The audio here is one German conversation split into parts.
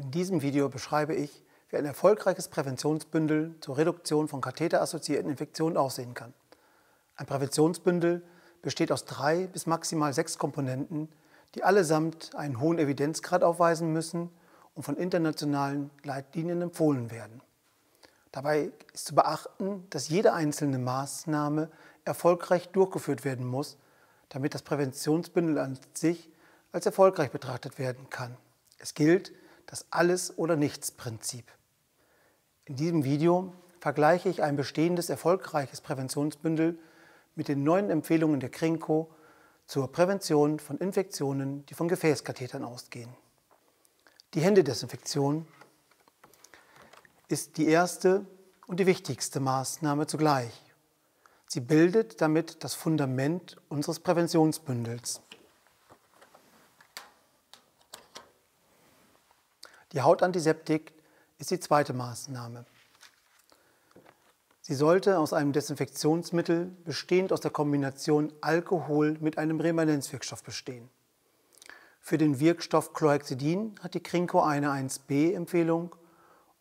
In diesem Video beschreibe ich, wie ein erfolgreiches Präventionsbündel zur Reduktion von katheterassoziierten Infektionen aussehen kann. Ein Präventionsbündel besteht aus 3 bis maximal 6 Komponenten, die allesamt einen hohen Evidenzgrad aufweisen müssen und von internationalen Leitlinien empfohlen werden. Dabei ist zu beachten, dass jede einzelne Maßnahme erfolgreich durchgeführt werden muss, damit das Präventionsbündel an sich als erfolgreich betrachtet werden kann. Es gilt das Alles-oder-nichts-Prinzip. In diesem Video vergleiche ich ein bestehendes erfolgreiches Präventionsbündel mit den neuen Empfehlungen der KRINKO zur Prävention von Infektionen, die von Gefäßkathetern ausgehen. Die Händedesinfektion ist die erste und die wichtigste Maßnahme zugleich. Sie bildet damit das Fundament unseres Präventionsbündels. Die Hautantiseptik ist die zweite Maßnahme. Sie sollte aus einem Desinfektionsmittel bestehend aus der Kombination Alkohol mit einem Remanenzwirkstoff bestehen. Für den Wirkstoff Chlorhexidin hat die KRINKO eine 1b-Empfehlung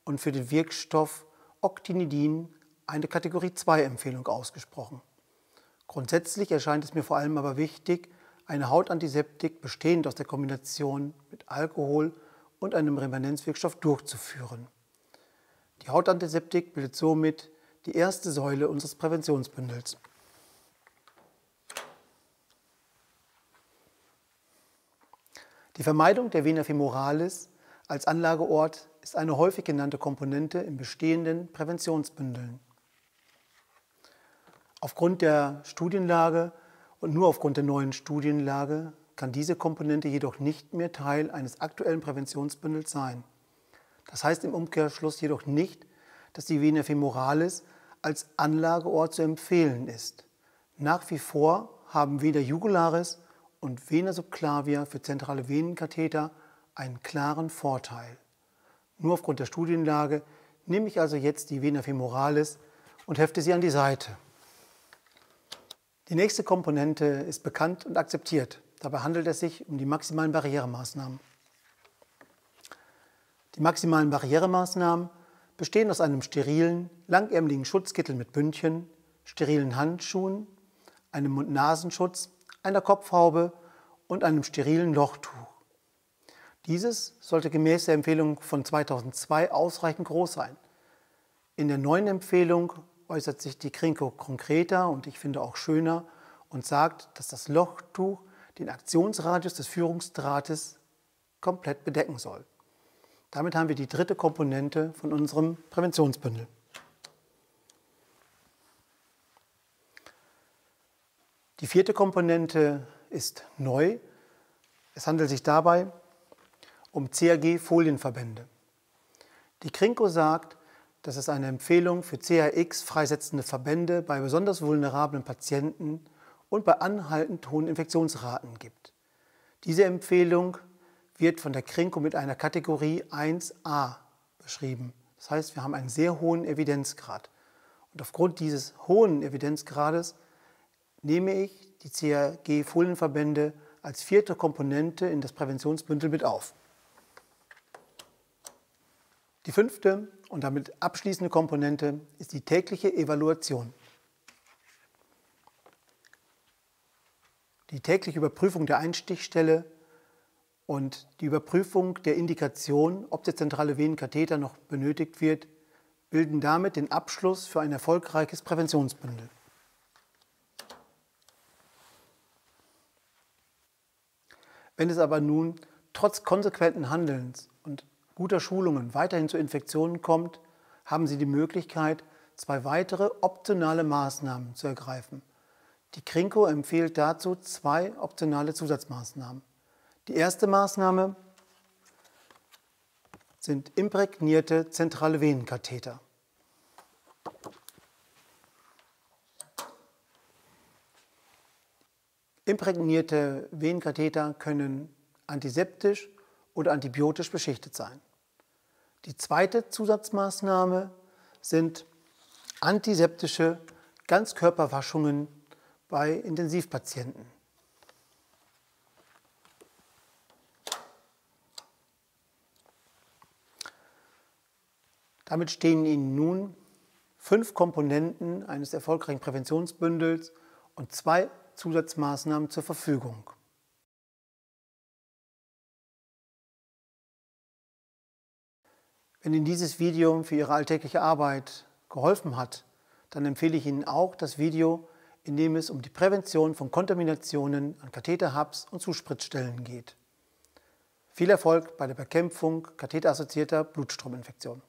und für den Wirkstoff Octinidin eine Kategorie 2-Empfehlung ausgesprochen. Grundsätzlich erscheint es mir vor allem aber wichtig, eine Hautantiseptik bestehend aus der Kombination mit Alkohol und einem Remanenzwirkstoff durchzuführen. Die Hautantiseptik bildet somit die erste Säule unseres Präventionsbündels. Die Vermeidung der Vena femoralis als Anlageort ist eine häufig genannte Komponente in bestehenden Präventionsbündeln. Aufgrund der Studienlage und nur aufgrund der neuen Studienlage kann diese Komponente jedoch nicht mehr Teil eines aktuellen Präventionsbündels sein. Das heißt im Umkehrschluss jedoch nicht, dass die Vena femoralis als Anlageort zu empfehlen ist. Nach wie vor haben Vena jugularis und Vena subclavia für zentrale Venenkatheter einen klaren Vorteil. Nur aufgrund der Studienlage nehme ich also jetzt die Vena femoralis und hefte sie an die Seite. Die nächste Komponente ist bekannt und akzeptiert. Dabei handelt es sich um die maximalen Barrieremaßnahmen. Die maximalen Barrieremaßnahmen bestehen aus einem sterilen, langärmeligen Schutzkittel mit Bündchen, sterilen Handschuhen, einem Mund-Nasenschutz, einer Kopfhaube und einem sterilen Lochtuch. Dieses sollte gemäß der Empfehlung von 2002 ausreichend groß sein. In der neuen Empfehlung äußert sich die KRINKO konkreter und ich finde auch schöner und sagt, dass das Lochtuch den Aktionsradius des Führungsdrahtes komplett bedecken soll. Damit haben wir die dritte Komponente von unserem Präventionsbündel. Die vierte Komponente ist neu. Es handelt sich dabei um CAG-Folienverbände. Die KRINKO sagt, dass es eine Empfehlung für CHX-freisetzende Verbände bei besonders vulnerablen Patienten und bei anhaltend hohen Infektionsraten gibt. Diese Empfehlung wird von der KRINKO mit einer Kategorie 1a beschrieben. Das heißt, wir haben einen sehr hohen Evidenzgrad. Und aufgrund dieses hohen Evidenzgrades nehme ich die CAG-Folienverbände als vierte Komponente in das Präventionsbündel mit auf. Die fünfte und damit abschließende Komponente ist die tägliche Evaluation. Die tägliche Überprüfung der Einstichstelle und die Überprüfung der Indikation, ob der zentrale Venenkatheter noch benötigt wird, bilden damit den Abschluss für ein erfolgreiches Präventionsbündel. Wenn es aber nun trotz konsequenten Handelns und guter Schulungen weiterhin zu Infektionen kommt, haben Sie die Möglichkeit, 2 weitere optionale Maßnahmen zu ergreifen. Die KRINKO empfiehlt dazu 2 optionale Zusatzmaßnahmen. Die erste Maßnahme sind imprägnierte zentrale Venenkatheter. Imprägnierte Venenkatheter können antiseptisch oder antibiotisch beschichtet sein. Die zweite Zusatzmaßnahme sind antiseptische Ganzkörperwaschungen bei Intensivpatienten. Damit stehen Ihnen nun 5 Komponenten eines erfolgreichen Präventionsbündels und 2 Zusatzmaßnahmen zur Verfügung. Wenn Ihnen dieses Video für Ihre alltägliche Arbeit geholfen hat, dann empfehle ich Ihnen auch das Video, in dem es um die Prävention von Kontaminationen an Katheterhubs und Zuspritzstellen geht. Viel Erfolg bei der Bekämpfung katheterassoziierter Blutstrominfektionen.